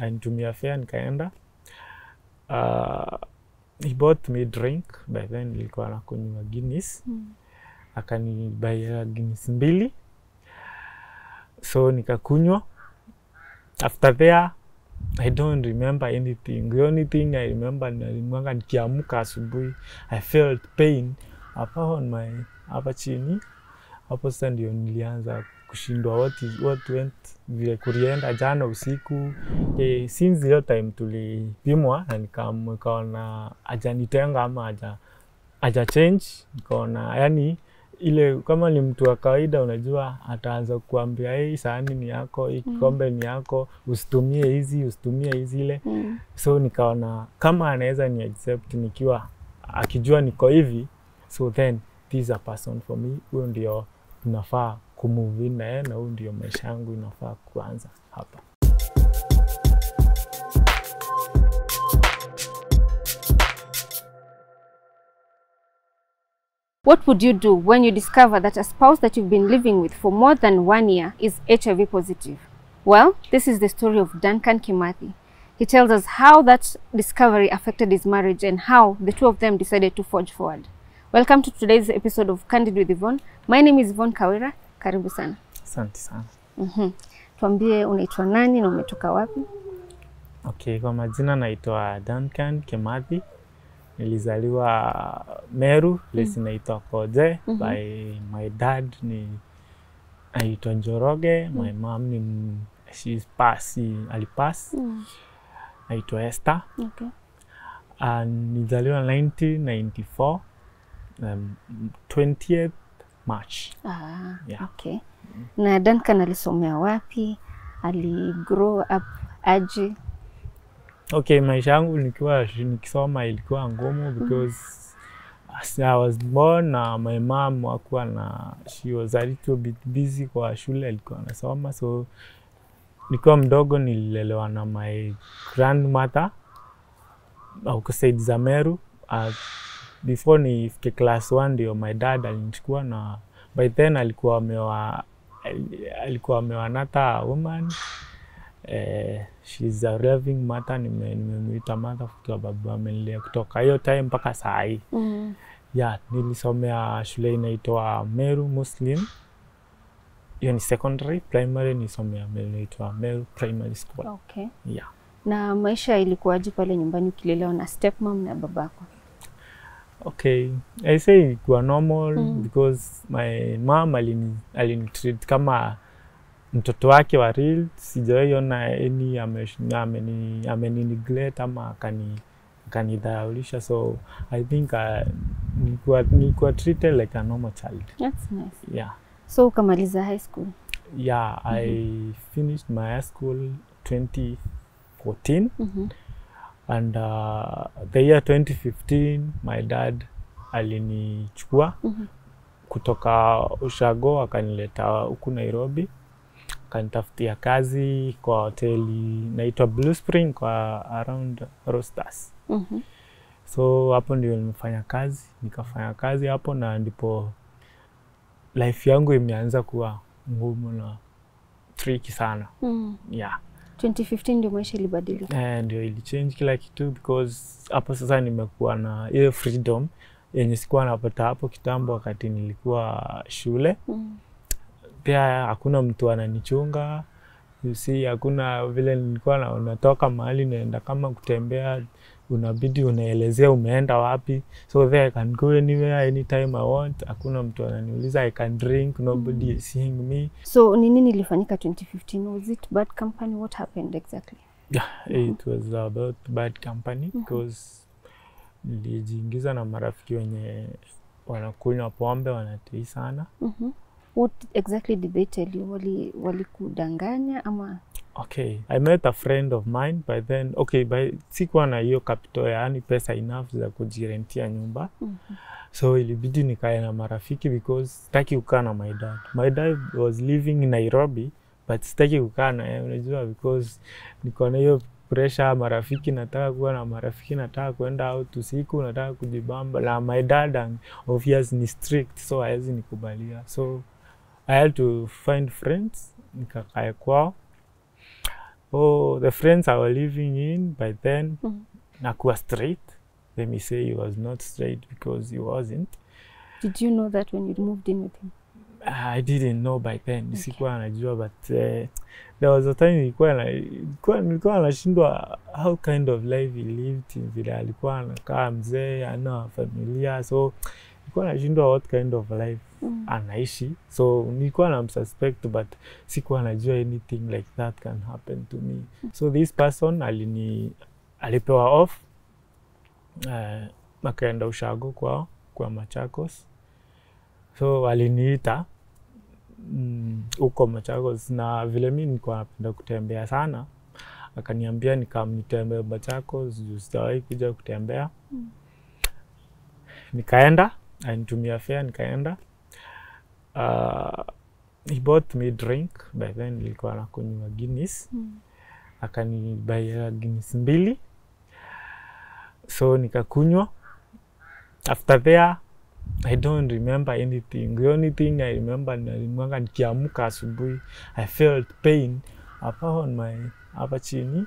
alinitumia fare nikaenda. He bought me drink, by then nilikuwa nakunywa Guinness. Akanibuy Guinness 2. So nikakunywa. After there, I don't remember anything. The only thing I remember nilimwanga nikiamka asubuhi, I felt pain upon my hapa chini. Hapo sasa ndio nilianza kushindwa what went vile kurienda jana usiku. Since the time tulipimwa na nikaona ajanitenga ama aja change, nikaona yani ile kama ni mtu wa kawaida unajua ataanza kuambia hii sahani ni yako, hii kikombe ni yako, usitumie hizi, usitumie hizi ile. So nikaona kama anaweza ni accept nikiwa akijua niko hivi, so then this a person for me, huyo ndio tunafaa kumove in na huyo ndio maisha yangu inafaa kuanza hapa. What would you do when you discover that a spouse that you've been living with for more than 1 year is HIV positive? Well, this is the story of Duncan Kimathi. He tells us how that discovery affected his marriage and how the two of them decided to forge forward. Welcome to today's episode of Candid with Yvonne. My name is Yvonne Kawira. Karibu sana. Asante sana. Tuambie unaitwa nani na umetoka wapi? Okay, kwa majina naitwa Duncan Kimathi. Nilizaliwa Meru, place inaitwa Koje. By my dad ni aitwa Njoroge, my mom ni alipass. Aitwa Esther. Okay. And nilizaliwa 1994, 20th March. Yeah. Okay. Na Duncan alisomea wapi? Ali grow up aje? Okay, maisha yangu nikisoma ilikuwa ngumu because as I was born, my mom hakuwa na, she was a little bit busy kwa shule, alikuwa anasoma. So nilikuwa mdogo nililelewa na my grandmother huko side za Meru. Before nifike class 1 ndio my dad alinichukua, na by then alikuwa ameoa another woman. She's a loving mother, nimemuita mother kwa babu amenilea kutoka hiyo time mpaka saa hii. Yeah, nilisomea shule inaitwa Meru Muslim. Hiyo ni secondary, primary nilisomea inaitwa Meru Primary School. Okay. Yeah. Na maisha ilikuwaje pale nyumbani ukilelewa na stepmom na babako? Okay, I say ilikuwa normal because my mom alinitreat kama mtoto wake wa real. Sijaiona any ameni neglect ama akanidhaulisha. So I think nilikuwa treated like a normal child. That's nice. Yeah. So ukamaliza high school? Yeah, I finished my high school 2014. And the year 2015 my dad alinichukua kutoka Ushago akanileta huku Nairobi. Kanitafutia kazi kwa hoteli naitwa Blue Spring kwa around Rosters. So hapo ndio nimefanya kazi, hapo na ndipo life yangu imeanza kuwa ngumu na tricky sana. Yeah. 2015 ndio maisha ilibadilika. Ndio ilichange kila kitu because hapo sasa nimekuwa na ile freedom yenye sikuwa napata hapo kitambo wakati nilikuwa shule. Pia hakuna mtu ananichunga. You see, hakuna vile nilikuwa natoka mahali naenda kama kutembea, unabidi unaelezea umeenda wapi. So there I can go anywhere anytime I want. Hakuna mtu ananiuliza, I can drink, nobody is seeing me. So nini nilifanyika 2015? Was it bad company? What happened exactly? Yeah, it was about bad company because nilijiingiza na marafiki wenye wanakunywa pombe, wanatii sana. What exactly did they tell you? Walikudanganya ama? Okay, I met a friend of mine by then. Okay, by sikuwa na hiyo capital yaani pesa enough za kujirentia nyumba. So ilibidi nikae na marafiki because sitaki kukaa na my dad. My dad was living in Nairobi but sitaki kukaa na unajua because niko na hiyo pressure, marafiki nataka kuwa na marafiki, nataka kwenda out usiku, nataka kujibamba. Na my dad and obviously ni strict, so hawezi nikubalia. So I had to find friends, nikakae kwao. oh, the friends I was living in by then, Nakua straight. Let me say he was not straight because he wasn't. Did you know that when you moved in with him? I didn't know by then. Okay. But there was a time how kind of life he lived in Villa. I know familia, so what kind of life anaishi. So I'm suspect, but anything like that can happen to me. So this person alipewa off makaenda ushago kwa Machakos. So aliniita uko Machakos, na vile mimi nilikuwa napenda kutembea sana, akaniambia nikamtembee Machakos, usitawai kuja kutembea. Nikaenda, alinitumia fare, nikaenda. He bought me drink, by then nilikuwa nakunywa Guinness. Akanibuy Guinness 2. So nikakunywa. After there, I don't remember anything. The only thing I remember nikiamka asubuhi, I felt pain upon my upper chini.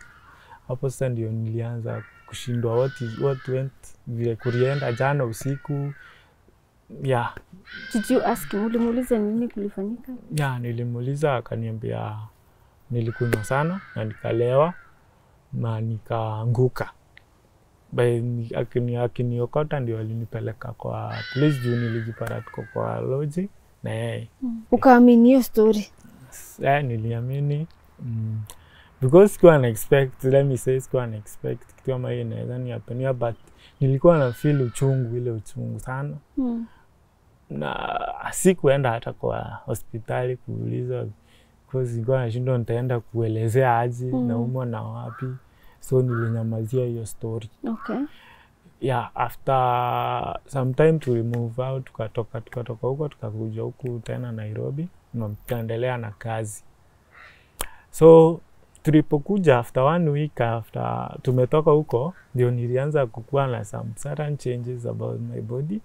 Hapo sasa ndio nilianza kushindwa what went vile kurienda jana usiku. Yeah. Did you ask him, ulimuuliza nini kulifanyika? Yeah, nilimuuliza, akaniambia nilikunywa sana na nikalewa na nikaanguka. Baadhi akiniokota ndio alinipeleka kwa police juu nilijipata tuko kwa loji na yeye. Ukaamini hiyo story? Eh, niliamini. Because I couldn't expect, let me say, kitu kama hiyo inaweza ni happen, but nilikuwa na feel uchungu, ile uchungu sana. Na sikuenda hata kwa hospitali kuuliza, because nilikuwa nashindwa nitaenda kuelezea aje naumwa na wapi. So nilinyamazia hiyo story. Okay. Yeah, after some time to remove out, tukatoka huko, tukakuja huku tena Nairobi, na tukaendelea na kazi. So tulipokuja after 1 week after tumetoka huko, ndio nilianza kukuwa na some certain changes about my body.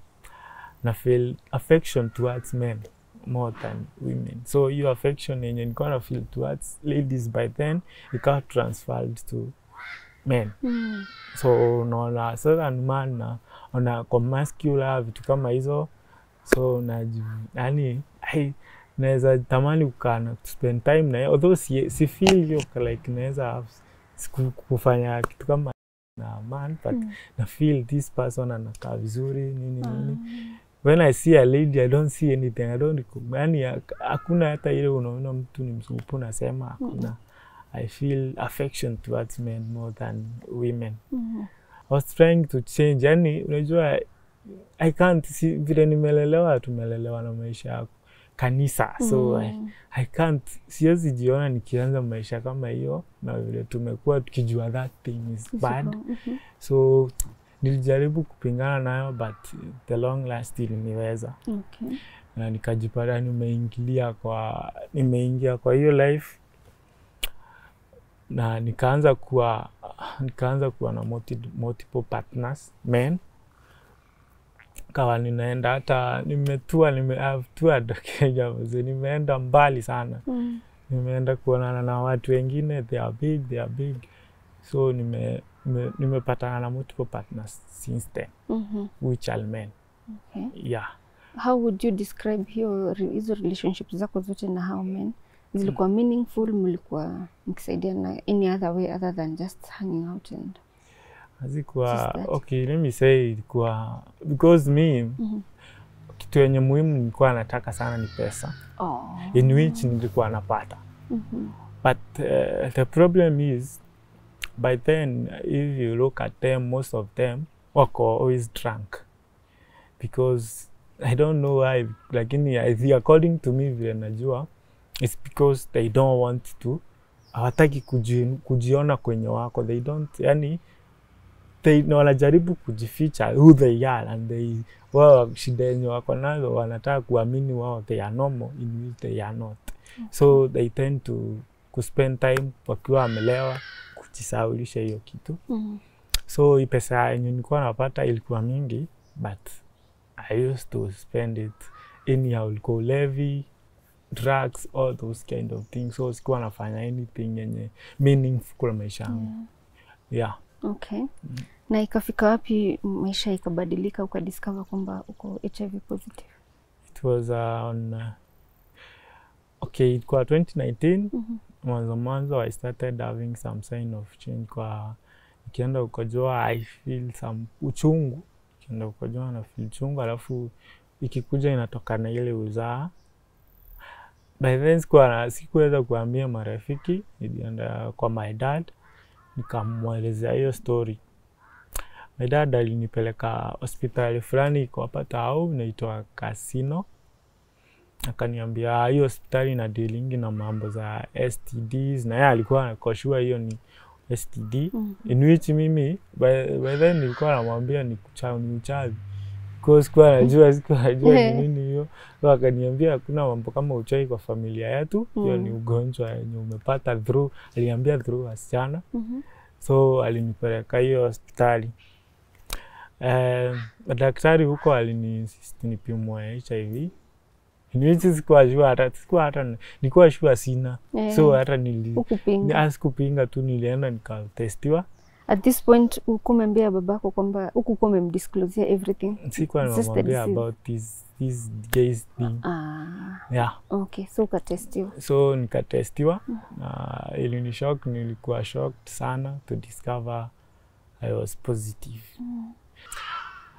Na feel affection towards men more than women. So your affection and you're gonna feel towards ladies by then, it got transferred to men. So naona certain man na masculine vitu kama hizo, so na yani naweza tamani ukana spend time na yeye, although si feel like naweza kufanya kitu kama na man, but na feel this person anakaa vizuri nini. When I see a lady, I don't see anything, I don't recognize. Hakuna hata ile unaona mtu ni msupu nasema hakuna. I feel affection towards men more than women. I was trying to change. Yani, unajua, I can't see vile nimelelewa, tumelelewa na maisha yako kanisa. So I can't, siwezi jiona nikianza maisha kama hiyo, na vile tumekuwa tukijua that thing is bad. So nilijaribu kupingana nayo, but the long last iliniweza. Okay. Na nikajipata nimeingia kwa hiyo life. Na nikaanza kuwa na multiple partners, men. Kawa ninaenda hata I've toured Kenya, nimeenda mbali sana. Nimeenda kuonana na watu wengine, they are big. So nimepatana na multiple partners since then, which are men. Okay. Yeah. How would you describe hizo relationships zako zote na how men? Zilikuwa meaningful, mlikuwa mkisaidiana any other way other than just hanging out and hazikuwa okay, let me say ilikuwa because me kitu yenye muhimu nilikuwa nataka sana ni pesa. In which nilikuwa napata. But the problem is by then if you look at them, most of them wako always drunk because I don't know why, like according to me vile najua, it's because they don't want to. Hawataki kujiona kwenye wako. They don't, yani, they wanajaribu kujificha who they are, and they, shida yenye wako nazo, wanataka kuamini wao they are normal, in which they are not. So they tend to spend time wakiwa wamelewa, kujisahaulisha hiyo kitu. So hii pesa yenye nilikuwa napata ilikuwa mingi, but I used to spend it anyhow, ilikuwa levi. drugs, all those kind of things. So sikuwa nafanya anything yenye meaningful kwa maisha yangu. Yeah. Okay. Na ikafika wapi maisha ikabadilika ukadiscover kwamba uko HIV positive? It was on okay, it was 2019. Mwanzo I started having some sign of change kwa nikienda ukojua I feel some uchungu. Nikienda ukojua na feel uchungu alafu ikikuja inatokana ile uzaa. By then sikuweza kuambia marafiki, nilienda kwa my dad nikamwelezea hiyo story. My dad alinipeleka hospitali fulani kwa pata au inaitwa Casino. Akaniambia hiyo hospitali ina dealingi na mambo za STDs na yeye alikuwa anakoshua hiyo ni STD. In which mimi by then nilikuwa namwambia ni uchawi. Because sikuwa najua nini hiyo. So akaniambia hakuna mambo kama uchawi kwa familia yetu. Hiyo ni ugonjwa yenye umepata through, aliambia through wasichana. So alinipeleka hiyo hospitali. Daktari huko aliniinsisti nipimwe HIV. Nilikuwa sure sina. So hata sikupinga tu nilienda nikatestiwa. At this point ukumwambia babako kwamba hukukuwa umemdisclose everything. Sikuwa nimwambia about this gay thing. Yeah. Okay, so ukatestiwa. So nikatestiwa. Ilinishock, nilikuwa shocked sana to discover I was positive.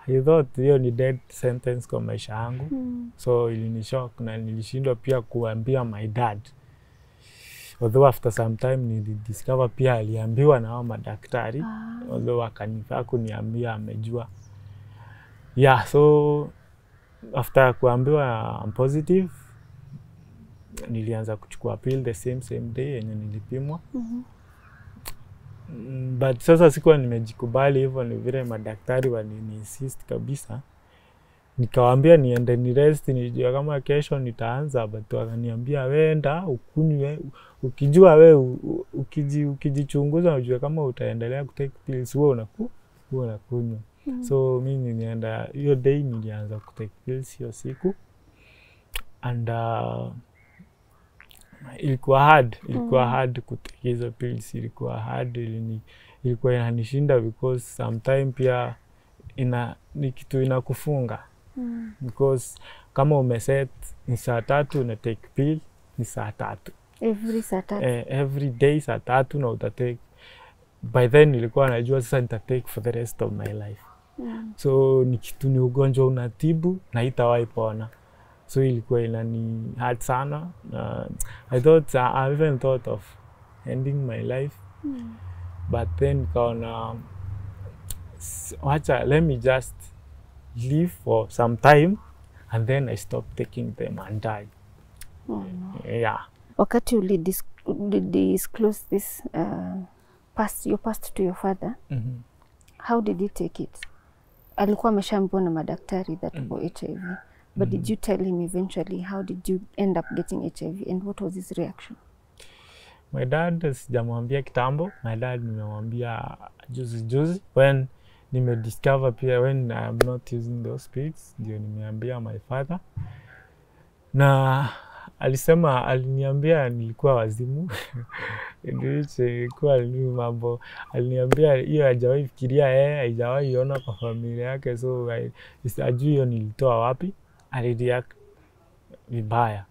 I thought hiyo ni death sentence kwa maisha yangu. So ilinishock na nilishindwa pia kuambia my dad. Although after some time nilidiscover pia aliambiwa na madaktari. Although akanifaa kuniambia amejua. Yeah, so after kuambiwa I'm positive, nilianza kuchukua pill the same day yenye nilipimwa. But sasa sikuwa nimejikubali hivyo, ni vile madaktari waliniinsist kabisa. Nikawaambia niende ni rest, nijua kama kesho nitaanza, but wakaniambia wenda ukunywe, ukijua wewe ukijichunguza unajua kama utaendelea kutake pills wewe unakunywa. So mimi nilienda hiyo day, nilianza kutake pills hiyo siku, and ilikuwa hard kutake hizo pills. Ilikuwa inanishinda because sometime pia ni kitu inakufunga. Because kama umeset ni saa tatu na take pill ni saa tatu. Every day saa tatu na utatake. By then ilikuwa najua sasa nitatake for the rest of my life. So ni kitu, ni ugonjwa unatibu na itawahi pona. So ilikuwa inani hard sana. I even thought of ending my life. But then kaona let me just live for some time, and then I stop taking them and die. Yeah. Wakati you disclose this your past to your father, how did he take it? Alikuwa ameshaambona madaktari that for HIV, but did you tell him eventually? How did you end up getting HIV, and what was his reaction? My dad sijamwambia kitambo. My dad nimemwambia juzi when nimediscover pia, when I'm not using those pills, ndio nimeambia my father. Na alisema, aliniambia nilikuwa wazimu. Nilikuwa ni mambo. Aliniambia hiyo hajawahi fikiria yeye, hajawahi iona kwa familia yake, so ajui hiyo nilitoa wapi. Alireact vibaya.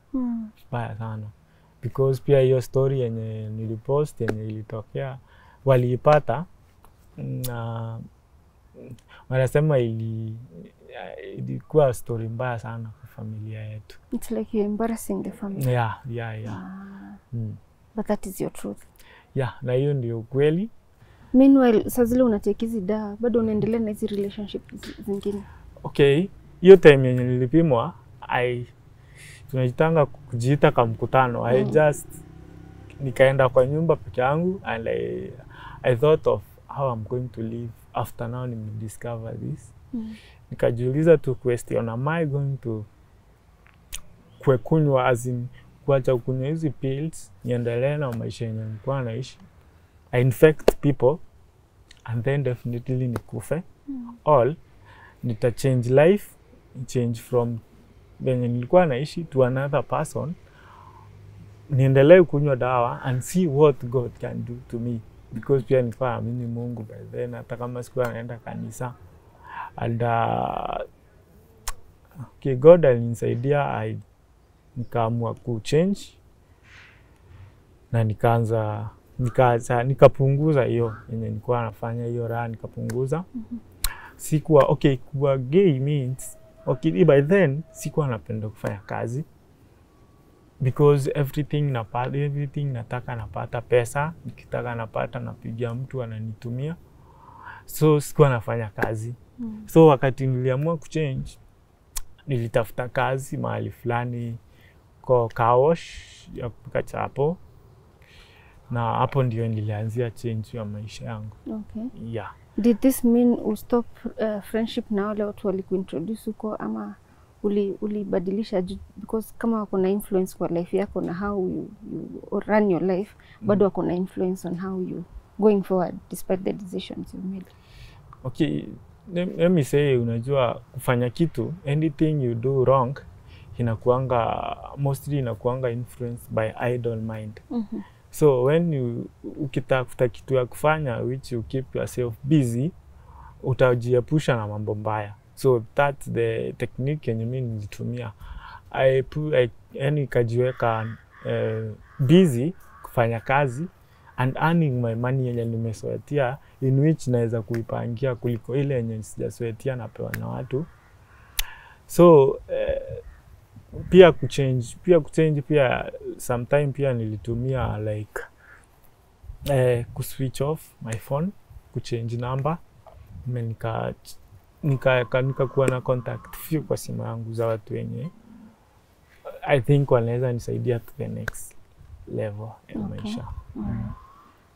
Vibaya sana. Because pia hiyo story yenye nilipost yenye ilitokea waliipata na wanasema ilikuwa story mbaya sana kwa familia yetu. It's like you're embarrassing the family. Yeah. But that is your truth. Yeah, na hiyo ndio kweli. Meanwhile, sasa zile unatake hizi dawa, bado unaendelea na hizi relationship zingine? Okay, hiyo time yenye nilipimwa, tunajitanga kujiita kwa mkutano. Nikaenda kwa nyumba peke yangu, and I thought of how I'm going to live after now I discover this. Nikajiuliza tu question, am I going to kukunywa, as in kuacha kunywa hizi pills, niendelee na maisha yenye nilikuwa naishi, I infect people and then definitely nikufe, all nita change life, change from venye nilikuwa naishi to another person, niendelee kunywa dawa and see what God can do to me, because pia nilikuwa naamini Mungu by then, hata kama sikuwa naenda kanisa. And okay, God alinisaidia, nikaamua ku change na nikapunguza hiyo yenye nilikuwa nafanya, hiyo raha nikapunguza. Sikuwa okay, kuwa gay means okay, by then sikuwa napenda kufanya kazi, because everything nataka napata pesa, nikitaka napata, napigia mtu ananitumia, so sikuwa nafanya kazi. So wakati niliamua kuchange, nilitafuta kazi mahali fulani kwa kaosh ya kupika chapo, na hapo ndio nilianzia change ya maisha yangu. Okay. Yeah. Did this mean you stop friendship na wale watu walikuintroduce uko, ama ulibadilisha because kama wako na influence kwa life yako na how you run your life, bado wako na influence on how you going forward despite the decisions you made? Okay, let me say, unajua kufanya kitu, anything you do wrong inakuanga mostly influenced by idle mind. So when you ukitafuta kitu ya kufanya which you keep yourself busy, utajiepusha na mambo mbaya. So that's the technique yenye mimi nilitumia. Nikajiweka busy kufanya kazi and earning my money yenye nimesoetia, in which naweza kuipangia kuliko ile yenye sijasoetia napewa na watu. So pia kuchange pia sometime pia nilitumia like kuswitch off my phone, kuchange number, nikakuwa na contact few kwa simu yangu za watu wenye I think wanaweza nisaidia to the next level in maisha.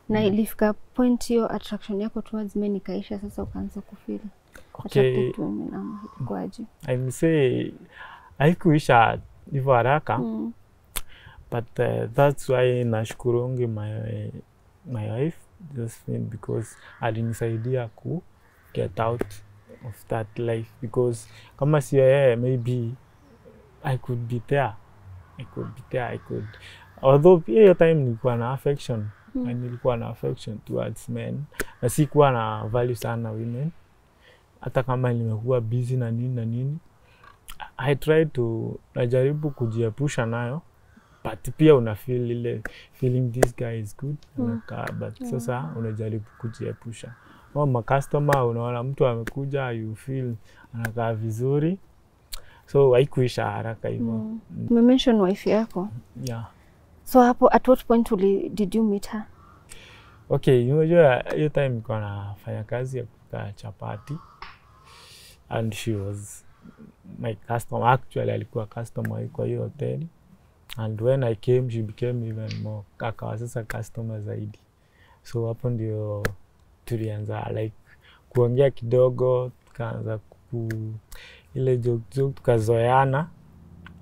Na ilifika point hiyo attraction yako towards men ikaisha, sasa ukaanza kufeel attracted to women, ama kwaje? I say haikuisha hivyo haraka, but that's why nashukuru my wife, just because alinisaidia ku get out of that life, because kama si yeye maybe I could be there. Although pia time nilikuwa na affection, towards men, na sikuwa na value sana women, hata kama nimekuwa busy na nini na nini. I tried to najaribu kujiepusha nayo, but pia una feel ile feeling this guy is good, but sasa unajaribu kujiepusha. Kama customer unaona mtu amekuja, you feel anakaa vizuri, so haikuisha haraka hivyo. You mention wife yako. Yeah. So hapo at what point did you meet her? Okay, unajua hiyo time nilikuwa nafanya kazi ya kupika chapati, and she was my customer. Actually alikuwa customer kwa hiyo hotel, and when I came she became even more, akawa sasa customer zaidi. So hapo ndio tulianza like kuongea kidogo, tukaanza ile joke tukazoeana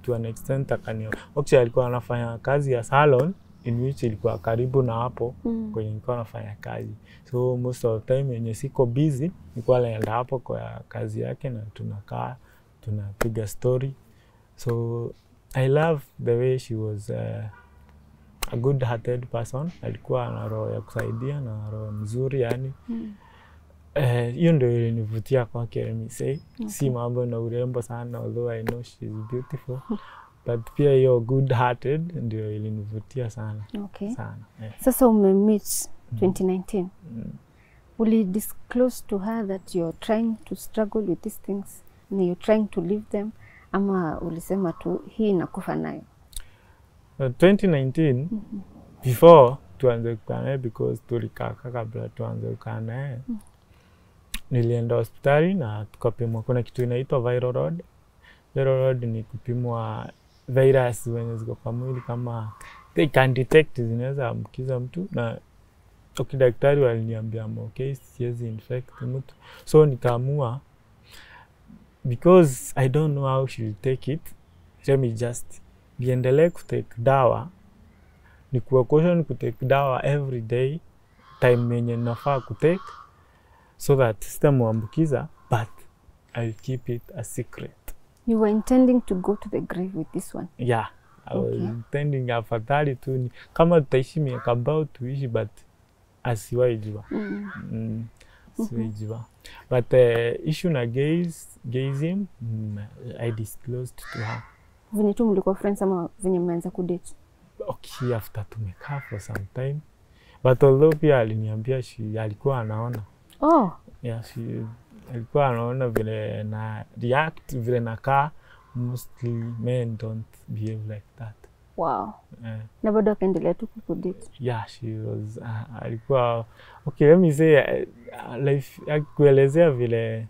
to an extent akanio. Actually alikuwa anafanya kazi ya salon, in which ilikuwa karibu na hapo kwenye nilikuwa nafanya kazi. So most of the time yenye siko busy nilikuwa naenda hapo kwa kazi yake, na tunakaa tunapiga story. So I love the way she was a good-hearted person. Alikuwa na roho ya kusaidia na roho mzuri, yani hiyo ndio ilinivutia kwake. Si mambo na urembo sana, although I know she is beautiful, but pia hiyo good-hearted ndio ilinivutia sana. Okay. Sana. Yeah. Sasa umemeet 2019. Uli disclose to her that you're trying to struggle with these things, and you're trying to leave them, ama ulisema tu hii inakufa nayo? 2019, before tuanze kukana, because tulikaka kabla tuanze kukana, nilienda hospitali na tukapimwa. Kuna kitu inaitwa viral load. Viral load ni kupimwa virus wenye ziko kwa mwili, kama they can detect zinaweza ambukiza mtu, na daktari waliniambia okay, siwezi infect mtu. So nikaamua, because I don't know how she will take it, let me just niendelee kutake dawa, kutake dawa every day time yenye nafaa kutake, so that sitamuambukiza, but I'll keep it a secret. You were intending to go to the grave with this one? Yeah, I was intending afadhali tu kama tutaishi miaka bao tuishi, but asiwaijua asiwaijua. But issue na gayism I disclosed to her. Venye tu mlikuwa friends ama venye mmeanza kudate? Okay, after tumekaa for some time, but although pia aliniambia she alikuwa anaona. Oh. Yeah, she alikuwa anaona vile na react vile na kaa. Mostly men don't behave like that. Wow. Never do kendelea tu kudate. Yeah, she was alikuwa okay, let me say life kuelezea vile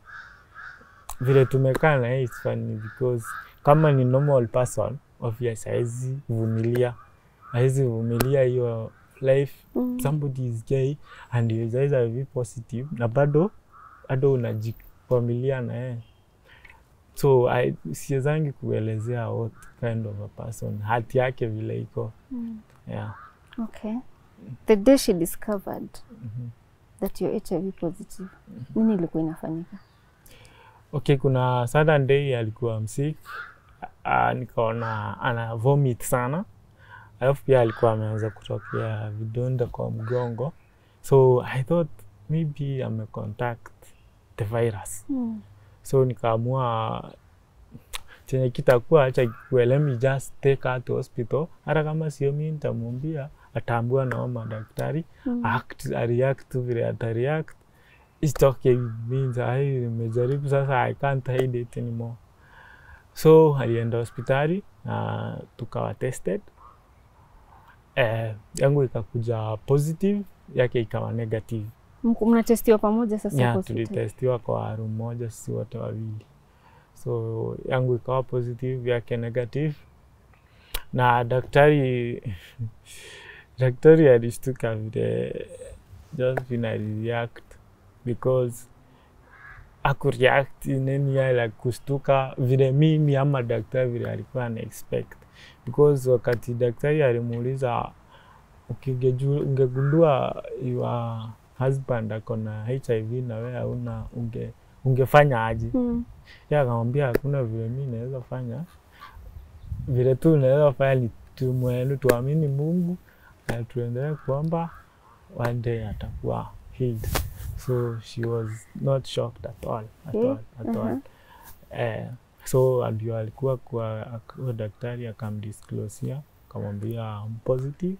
tumekaa na it's funny because kama ni normal person obviously haizi vumilia hiyo life. Somebody is gay and you guys are very positive na bado unajifamilia na yeye. So I siezangi kuelezea what kind of a person hati yake vile iko. Yeah. Okay. The day she discovered that you're HIV positive, nini ilikuwa inafanyika? Okay, kuna certain day alikuwa msick, nikaona ana vomit sana. Alafu pia alikuwa ameanza kutokea vidonda kwa mgongo. So I thought maybe I'm a contact the virus. So nikaamua chenye kitakuwa acha kikuwe, let me just take her to hospital. Hata kama sio mimi nitamwambia, atambua na madaktari react vile atareact. It's okay, it means I nimejaribu sasa, I can't hide it anymore. So alienda hospitali na tukawa tested. Yangu ikakuja positive, yake ikawa negative. Mnatestiwa pamoja sasa? Yeah, tulitestiwa kwa room moja sisi watu wawili. So yangu ikawa positive, yake negative. Na daktari alishtuka vile just vile react, because akureact in any way like kustuka vile mimi ama daktari vile alikuwa ana expect, because wakati daktari alimuuliza ungegundua iwa husband akona HIV na wewe una ungefanya aje? Yeye akamwambia hakuna vile mimi naweza fanya, vile tu naweza fanya tumwenu tuamini Mungu na tuendelee kuomba, one day atakuwa healed. So she was not shocked at all. So alikuwa kwa daktari akamdisclose, akamwambia I'm positive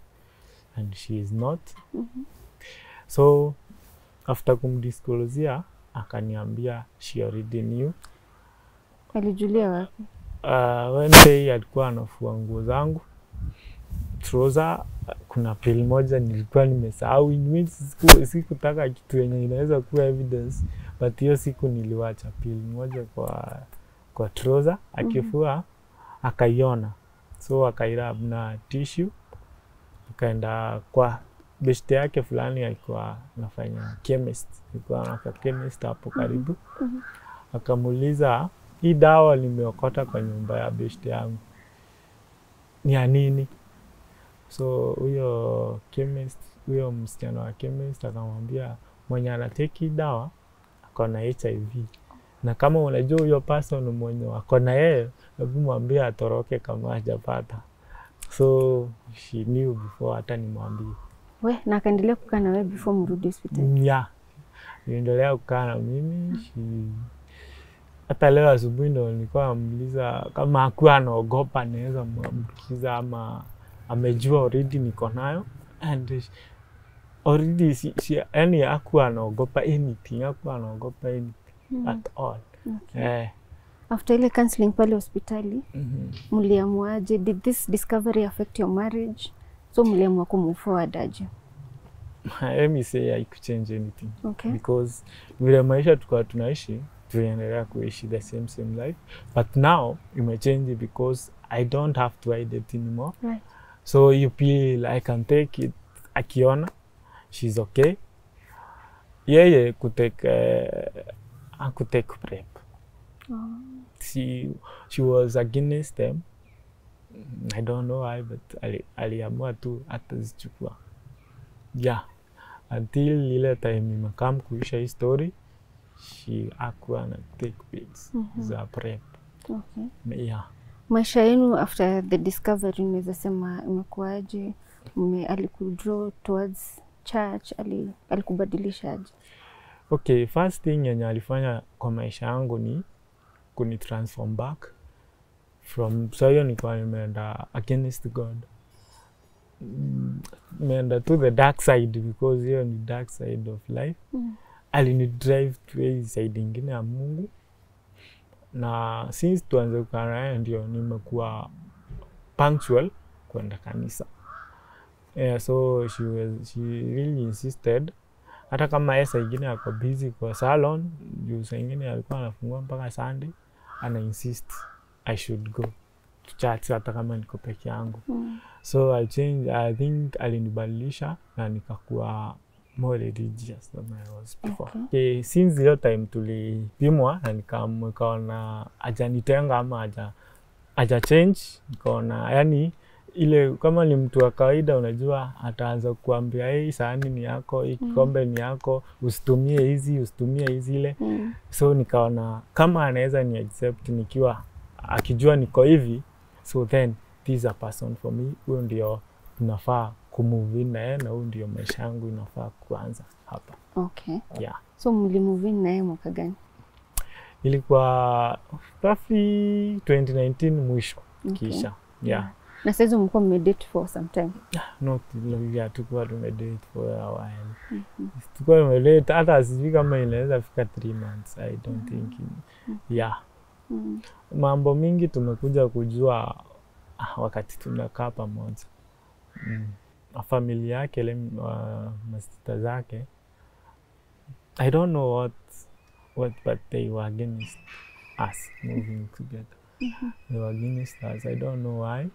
and she is not. So after kumdisclosea akaniambia she already knew. Alijulia wapi? One day alikuwa anafua nguo zangu. Trouser, kuna pill moja nilikuwa nimesahau, sikutaka kitu yenye inaweza kuwa evidence, but hiyo siku niliwacha pill moja kwa trouser. Akifua akaiona, so akairab na tissue, akaenda kwa beshte yake fulani alikuwa anafanya chemist, hapo karibu. Akamuuliza, hii dawa nimeokota kwa nyumba ya beshte yangu ni ya nini? So huyo chemist, huyo msichana wa chemist akamwambia mwenye anateki dawa akona HIV, na kama unajua huyo person mwenye akona yeye mwambie atoroke kama hajapata. So she knew before hata nimwambie. We, na akaendelea kukaa na wewe before mrudi hospital? Yeah. Niendelea kukaa na mimi. Hata leo asubuhi ndo nilikuwa namuuliza kama hakuwa anaogopa naweza kumkiza ama amejua already niko nayo, and already si yani hakuwa anaogopa anything, at all. Okay. After ile counseling pale hospitali, mliamuaje? Did this discovery affect your marriage? So mliamua kumforward aje? Let me say I could change anything. Okay. Because vile maisha tulikuwa tunaishi, tunaendelea kuishi the same life, but now it may change because I don't have to hide it anymore. Right. So you feel I can take it. Akiona she's okay, yeye kutake prep. She was against them. I don't know why, but aliamua tu atazichukua. Yeah. Until ile time nimekam kuisha hii story, she akuwa na take pills za prep. Okay. Yeah. Maisha yenu after the discovery niweza sema imekuaje? Alikudraw towards church, alikubadilisha aje? Okay, first thing yenye alifanya kwa maisha yangu ni kunitransform back from soyo nilikuwa nimeenda against God. Nimeenda to the dark side because hiyo ni dark side of life. Alinidrive to a side ingine ya Mungu. Na since tuanze kukaraya ndio nimekuwa punctual kwenda kanisa. Yeah, so she really insisted. Hata kama Esa ingine alikuwa busy kwa salon, juu saa ingine alikuwa anafungua mpaka Sunday, ana insist I should go to church hata kama niko peke yangu. So I changed, I think alinibadilisha na nikakuwa more religious than I was before. Okay, since that time tulipimwa na nikaona ajanitenga ama aja change, nikaona yani ile kama ni mtu wa kawaida unajua ataanza kuambia hii sahani ni yako, hii kikombe ni yako, usitumie hizi, usitumie hizi ile. So nikaona kama anaweza ni accept nikiwa akijua niko hivi, so then this is a person for me. Huyo ndio tunafaa kumove in naye na huyo ndio maisha yangu inafaa kuanza hapa. Okay. Yeah. So mlimove in naye mwaka gani? Ilikuwa roughly 2019 mwisho. Okay. Kisha. Yeah. Na sasa hizo mko mmedate for some time. No, tulikuwa tumedate for a while. Tulikuwa tumedate hata sisi kama inaweza fika 3 months. I don't think. Yeah. Mambo mingi tumekuja kujua wakati tunakaa pamoja. Familia yake ile masista zake. I don't know what but they were against us moving together. They were against us. I don't know why.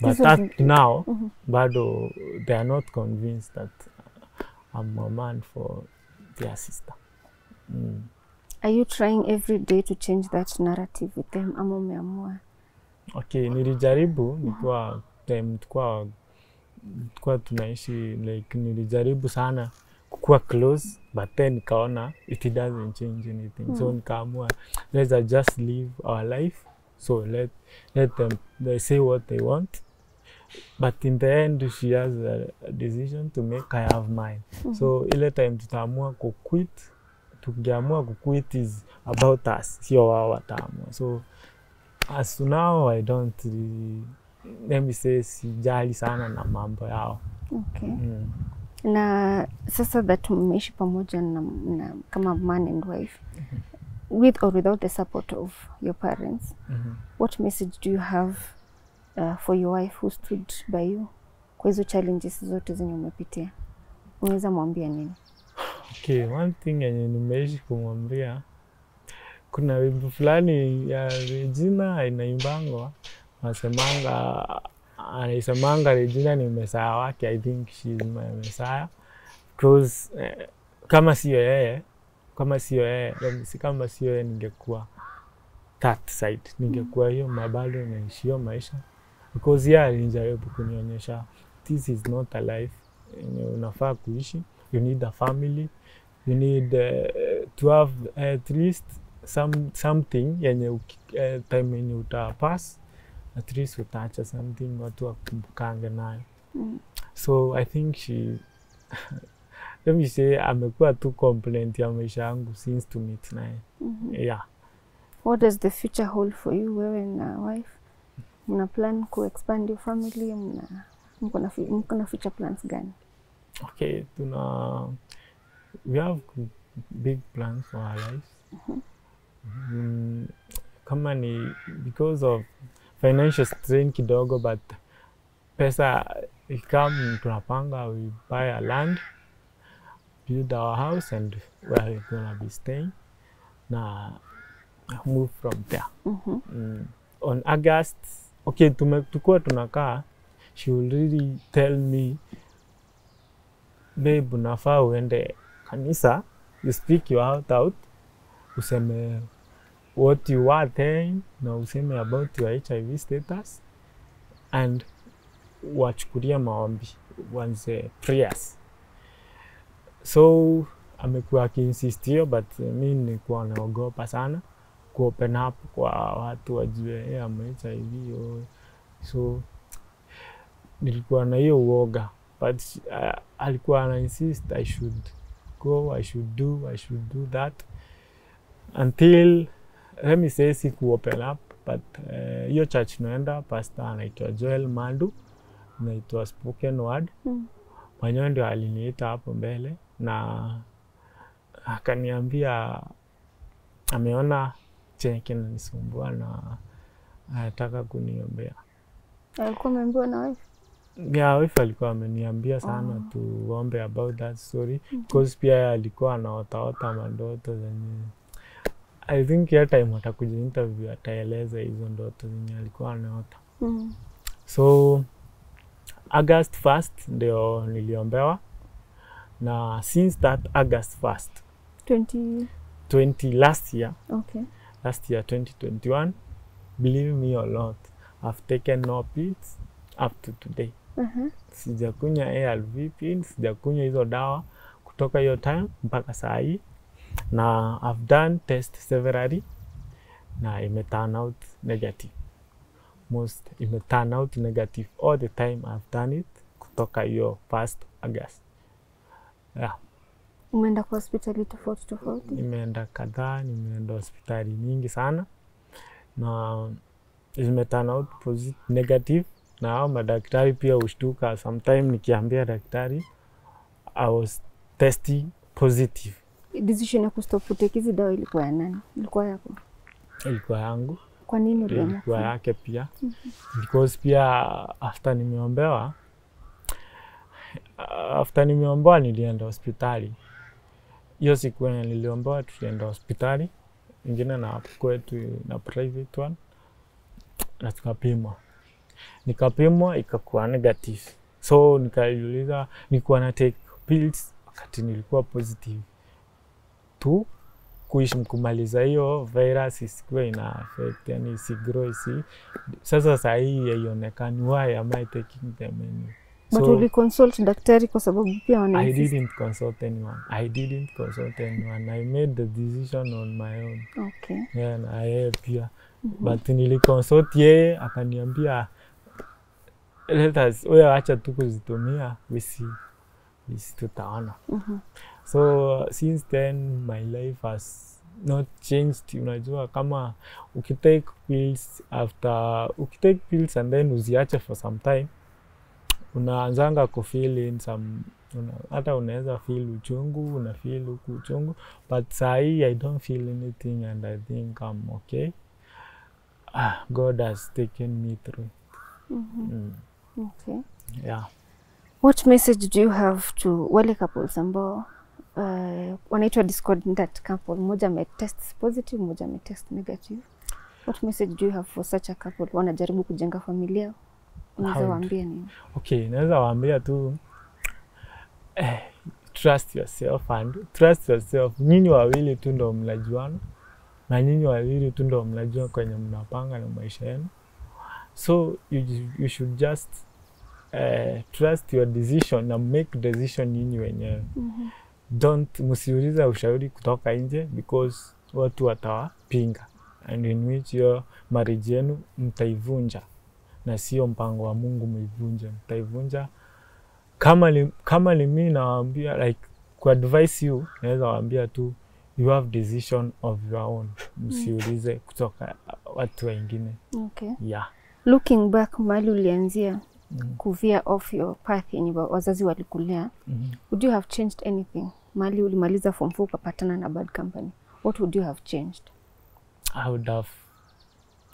But that now, bado they are not convinced that I'm a man for their sister. Are you trying every day to change that narrative with them? Ama umeamua? Okay, nilijaribu, nikuwa time tukua tunaishi, like nilijaribu sana kukua close, but then nikaona it doesn't change anything. So nikaamua, let's just live our life. So let them, they say what they want. But in the end, she has a decision to make. I have mine. So ile time tutaamua kuquit. Tukiamua kuquit is about us, sio wao wataamua. So as to now, I don't really, let me say, sijali sana na mambo yao. Okay. Na sasa that mmeishi pamoja na kama man and wife, with or without the support of your parents, what message do you have for your wife who stood by you kwa hizo challenges zote zenye umepitia? Unaweza mwambia nini? Okay, one thing yenye nimeishi kumwambia, kuna wimbo fulani ya Regina inaimbangwa, anasemanga Regina ni Messiah wake. I think she's my Messiah. Because kama siyo yeye ningekuwa that side, ningekuwa hiyo mabado naishi hiyo maisha. Because yeye alijaribu kunionyesha this is not a life unafaa kuishi. You need a family. You need to have at least something yenye time yenye utapass, at least utaacha something watu wakumbukange nayo. So I think she let me say amekuwa tu complaint ya maisha yangu since to meet naye. Yeah. What does the future hold for you, wewe na wife? Mna plan ku expand your family? Mko na future plans gani? Okay, we have big plans for our lives. Kama ni because of financial strain kidogo, but pesa ikam tunapanga, we buy a land, build our house and where we're gonna be staying. Na move from there. On August, okay, tukua tunakaa, she will really tell me, babe, unafaa uende kanisa, you speak your heart out, useme what you are saying, na useme about your HIV status, and wachukulia maombi, wanze prayers. So amekuwa akiinsist hiyo, but mi nilikuwa naogopa sana. kuopen up kwa watu wajue ameita hivi. So nilikuwa na hiyo uoga, but alikuwa ana insist I should go, I should do that, until let me say siku open up. But hiyo church naenda, pastor anaitwa Joel Mandu, anaitwa Spoken Word. Mwenyewe ndio aliniita hapo mbele na akaniambia ameona chenye kinanisumbua na anataka kuniombea. Alikuwa ameambiwa na wife? Yeah, wife alikuwa ameniambia sana tuombe about that story, because pia alikuwa anaotaota mandoto zenye I think ya time atakuja interview ataeleza hizo ndoto zenye alikuwa anaota. So August 1st ndio niliombewa, na since that August 1st 20 last year, last year 2021, believe me or not, I've taken no pills up to today. Sijakunya ARV pills, sijakunya hizo dawa kutoka hiyo time mpaka saa hii, na I've done test severally na imeturn out negative. Most imeturn out negative all the time I've done it kutoka hiyo past August. Yeah. Umeenda kwa hospitali tofauti? Nimeenda kadhaa, nimeenda hospitali nyingi sana, na imeturn out negative. Na madaktari pia ushtuka sometime nikiambia daktari I was testing positive. Decision ya kustop kutekizi dawa ilikuwa ya nani? Ilikuwa yako? Ilikuwa yangu. Kwa nini uliamua? Ilikuwa yake pia. Because pia after nimeombewa, nilienda hospitali. Hiyo siku yenye niliombewa tulienda hospitali nyingine na kwetu na private one, na tukapimwa. Nikapimwa ikakuwa negative. So nikauliza nilikuwa na take pills wakati nilikuwa positive tu, kuishi kumaliza hiyo virus isiwe ina affect, yani isigrow. Sasa sahi yaionekani why am I taking them anyway. But so, we consult daktari kwa sababu pia wana I didn't consult anyone. I made the decision on my own. Yeah, and I help here. But niliconsult yeye akaniambia let us wewe acha tu kuzitumia, we see tutaona. So since then my life has not changed. Unajua kama ukitake pills and then uziache for some time, unaanzanga kufeel in some, hata unaweza feel uchungu, but sahi I don't feel anything and I think I'm okay. God has taken me through. Okay. Yeah. What message do you have to wale couples ambao wanaitwa discordant couple, mmoja ametest positive, mmoja ametest negative? What message do you have for such a couple wanajaribu kujenga familia? Unaweza waambia nini? Okay, naweza waambia tu trust yourself. Nyinyi wawili tu ndio mnajuana, na nyinyi wawili tu ndio mnajua kwenye mnapanga na maisha yenu. So you should just trust your decision and make decision nyinyi wenyewe. Don't msiuliza ushauri kutoka nje, because watu watawapinga, and in which your marriage yenu mtaivunja, na sio mpango wa Mungu mivunje, mtaivunja. Kama mimi nawaambia, like ku advise you, naweza waambia tu you have decision of your own, msiulize kutoka watu wengine. Yeah. Looking back mahali ulianzia kuvia off your path yenye wazazi walikulea, would you have changed anything? Mali ulimaliza form 4 ukapatana na bad company, what would you have changed? I would have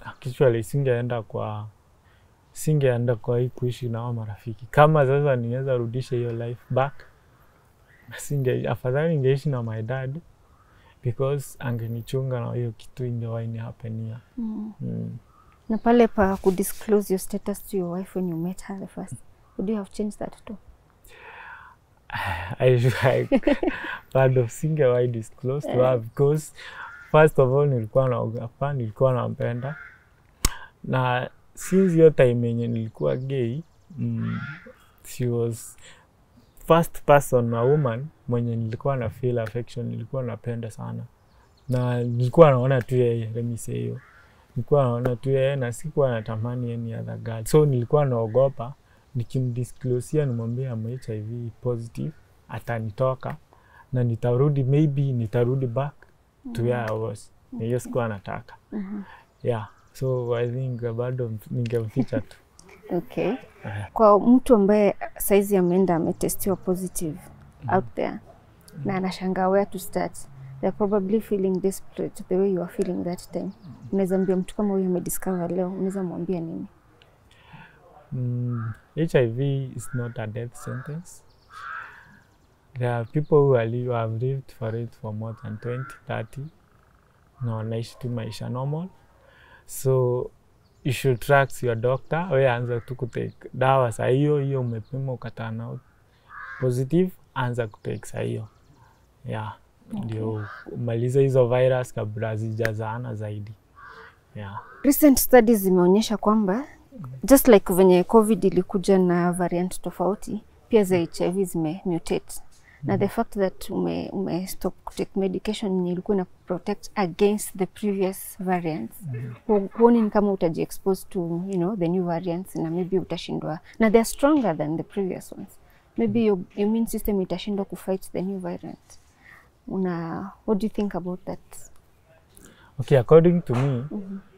actually singeenda kwa hii kuishi na marafiki. Kama sasa niweza rudisha hiyo life back, afadhali ningeishi na my dad, because angenichunga na hiyo kitu ingewa inihapenia. Na pale pa kudisclose your status to your wife when you met her the first, would you have changed that too? I should have part of single why disclose to her, because first of all nilikuwa nampenda, na since your time yenye nilikuwa gay, she was first person, a woman mwenye nilikuwa na feel affection, nilikuwa napenda sana. Na nilikuwa naona tu yeye, let me say hiyo. Nilikuwa naona tu yeye na sikuwa natamani any other girl. So nilikuwa naogopa nikimdisclosea nimwambie I'm HIV positive atanitoka na nitarudi, maybe nitarudi back to where I was. Ni hiyo sikuwa nataka. Yeah, so I think bado ningemficha tu. Okay. Kwa mtu ambaye saizi ameenda ametestiwa positive out there na anashangaa where to start, they're probably feeling desperate the way you are feeling that time. Unaweza mwambia mtu kama huyu amediscover leo, unaweza mwambia nini? HIV is not a death sentence. There are people who have lived for it for more than 20, 30. No, naishi tu maisha normal. So you should trust your doctor. We anza tu kutake dawa saa hiyo hiyo umepima ukatana positive, anza kutake saa hiyo. Yeah. Ndio maliza hizo virus kabla zijazaana zaidi. Yeah. Recent studies zimeonyesha kwamba just like venye COVID ilikuja na variant tofauti, pia za HIV zime mutate. Na the fact that ume stop take medication ilikuwa na protect against the previous variants, huoni kama utaji exposed to, you know, the new variants, na maybe utashindwa. Na they are stronger than the previous ones. Maybe your immune system itashindwa kufight the new variant. What do you think about that? Okay, according to me,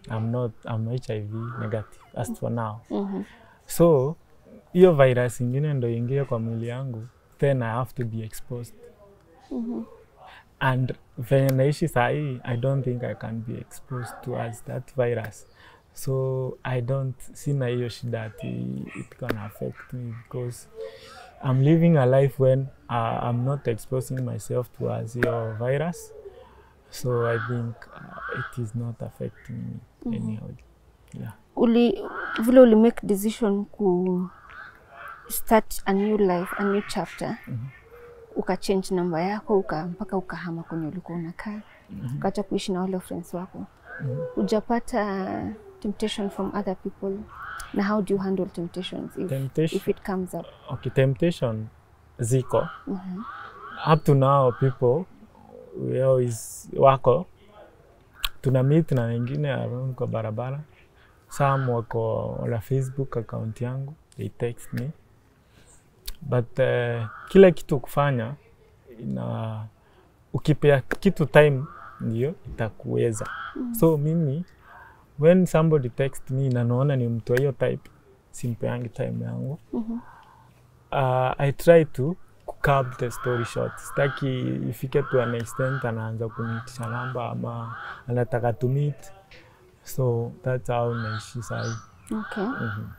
I'm HIV negative as for now. So, hiyo virus ingine ndo ingia kwa mwili yangu, then I have to be exposed. And venye naishi sahi, I don't think I can be exposed to as that virus. So, I don't see na hiyo shida it can affect me because I'm living a life when I'm not exposing myself to a zero virus. So I think it is not affecting me anyhow. Yeah. Vile uli make decision ku start a new life, a new chapter. Uka change namba yako, mpaka ukahama kwenye ulikuwa unakaa. Ukaacha kuishi na wale friends wako. Ujapata temptation from other people. Now, how do you handle temptations if it comes up? Okay, temptation, ziko. Up to now, people, we always wako. Tunamit na wengine around kwa barabara. Some wako on Facebook account yangu. They text me. But kila kitu kufanya, ukipea kitu time, ndiyo, itakuweza. So, mimi, when somebody texts me na naona ni mtu wa hiyo type, simpeangi time yangu. I try to curb the story short. Sitaki ifike to an extent anaanza kunitisha namba ama anataka to meet. So that's how naishi sahi. Okay.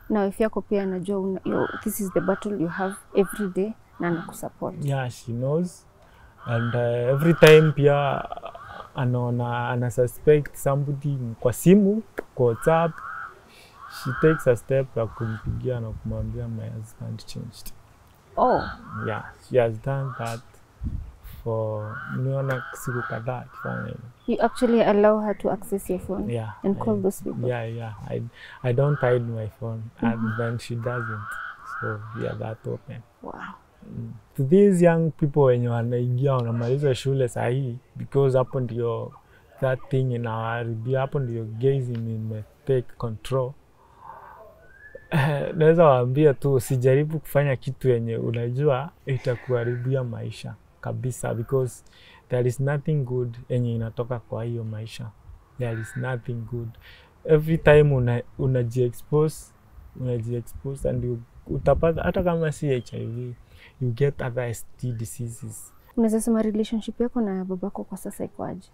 Now if yako pia anajua this is the battle you have every day na anakusupport. Yeah, she knows. And every time pia ana suspect somebody kwa simu, kwa WhatsApp. She takes a step ya kumpigia na kumwambia my husband changed. Oh. Yeah, she has done that for niona siku kadhaa kifanya. You actually allow her to access your phone and call those people? Yeah. I don't hide my phone and then she doesn't. So we are that open. Wow. To these young people when you are naingia unamaliza shule sahi, because hapo ndio that thing in our hapo ndio gazing in take control. Naweza waambia tu sijaribu kufanya kitu yenye unajua itakuharibia maisha kabisa, because there is nothing good yenye inatoka kwa hiyo maisha. There is nothing good. Every time unaji expose and you utapata hata kama si HIV, you get other STD diseases. Unaweza sema relationship yako na babako kwa sasa iko aje?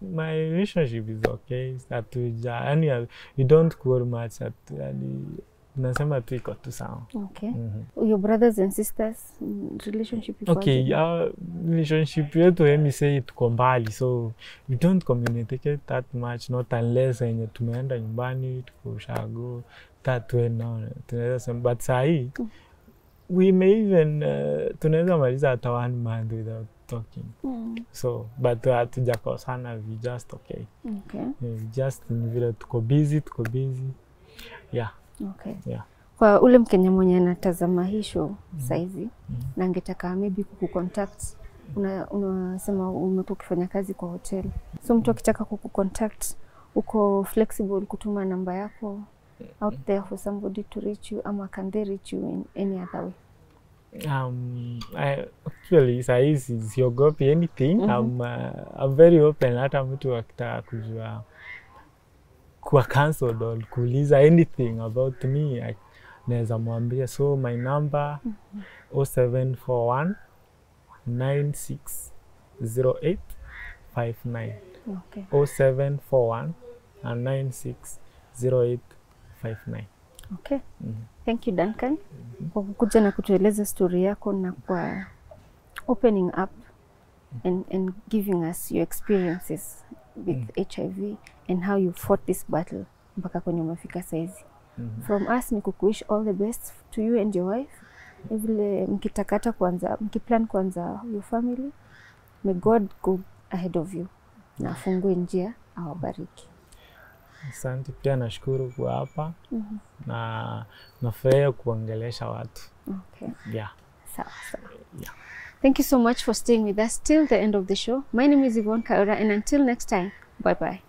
My relationship is okay. We don't quarrel much. Nasema tu iko tu sawa. Okay. Your brothers and sisters relationship iko aje? Okay, relationship yetu mimi say tuko mbali. So we don't communicate that much, not unless yenye tumeenda nyumbani tuko ushago. That way now tunaweza sema but sahi we may even tunaweza maliza hata 1 month without talking. So but hatujakosana, we just okay. We just vile tuko busy. Yeah. Okay. Yeah. Kwa ule Mkenya mwenye anatazama hii show saizi na angetaka maybe kukucontact unasema umekuwa ukifanya kazi kwa hoteli. So mtu akitaka kukucontact uko flexible kutuma namba yako out there for somebody to reach you, ama can they reach you in any other way? I actually saizi siogopi anything. I'm very open, hata mtu akitaka kujua kwa cancel or kuuliza anything about me, I naweza mwambia. So my number 0741 960859. Okay. 0741 960859. Okay. Thank you, Duncan, kwa kukuja na kutueleza story yako na kwa opening up and giving us your experiences with HIV and how you fought this battle mpaka kwenye umefika saizi. From us ni kukuwish all the best to you and your wife. Vile mkitakata kwanza, mkiplan kwanza your family, may God go ahead of you na afungue njia awabariki. Asante pia, nashukuru kwa hapa na nafurahi kuongelesha watu. Okay. Yeah. Sawa sawa. Yeah. Thank you so much for staying with us till the end of the show. My name is Yvonne Kawira, and until next time, bye bye.